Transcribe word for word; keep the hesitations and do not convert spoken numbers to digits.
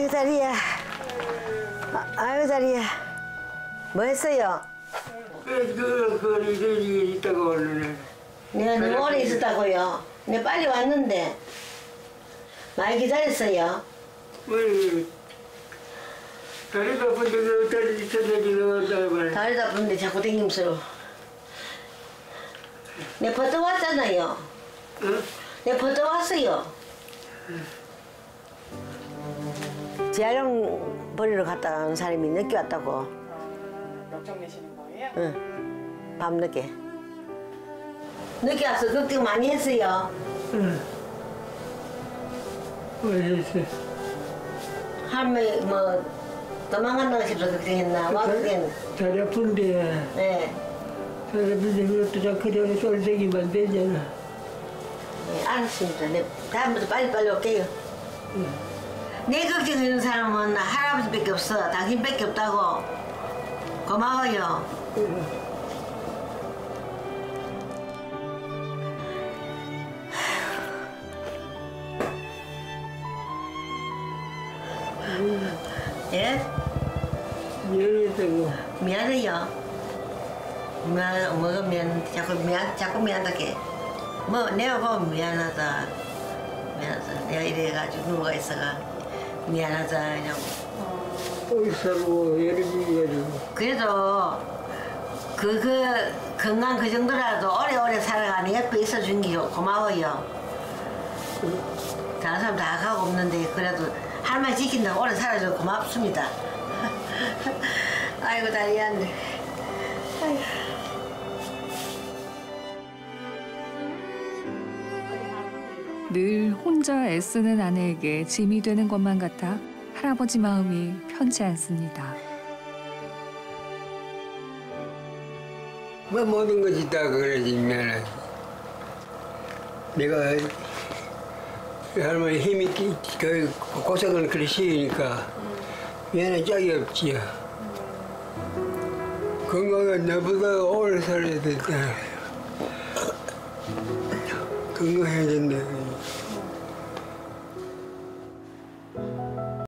아유 다리야. 아유 다리야. 뭐 했어요? 그래 그그 이게 있다고 오늘. 내가 너무 오래 있었다고요. 내가 빨리 왔는데 많이 기다렸어요. 왜? 다리도 아픈데 다리 있었는데 다리도 아픈데 자꾸 땡김스러워. 내가 버텨 왔잖아요. 응? 내가 버텨 왔어요. 응. 재활용 버리러 갔다 온 사람이 늦게 왔다고. 걱정 내시는 거예요? 응. 밤늦게. 늦게 와서 걱정 많이 했어요. 응. 왜 했어요? 할머니 뭐 도망간다고 싶어서 걱정했나? 와 그랬나? 다리 아픈데. 네. 다리 아픈데 그것도 다 그냥 쏠대기만 되잖아. 네, 알았습니다. 네, 다음부터 빨리빨리 올게요. 응. 내 걱정하는 사람은 할아버지밖에 없어. 당신밖에 없다고. 고마워요. 응. 응. 예? 미안해요. 미안해요. 미안, 뭐가 미안, 자꾸 미안, 자꾸 미안하게. 뭐, 내가 보면 미안하다. 미안하다. 내가 이래가지고 누가 있어가. 미안하다 이러고 또 있어도 여름이가지고 그래도 그그 그 건강 그 정도라도 오래오래 살아가는 옆에 있어준 게 고마워요. 다른 사람 다 가고 없는데 그래도 할머니 지킨다고 오래 살아줘서 고맙습니다. 아이고 다리 안 돼. 아이고. 늘 혼자 애쓰는 아내에게 짐이 되는 것만 같아 할아버지 마음이 편치 않습니다. 뭐 모든 것이 다 그러지 미안하지. 내가 할머니 힘이 그 고생을 그리 시키니까 미안한 짝이 없지요. 건강은 나보다 오래 살아야 된다. 건강해야 된다.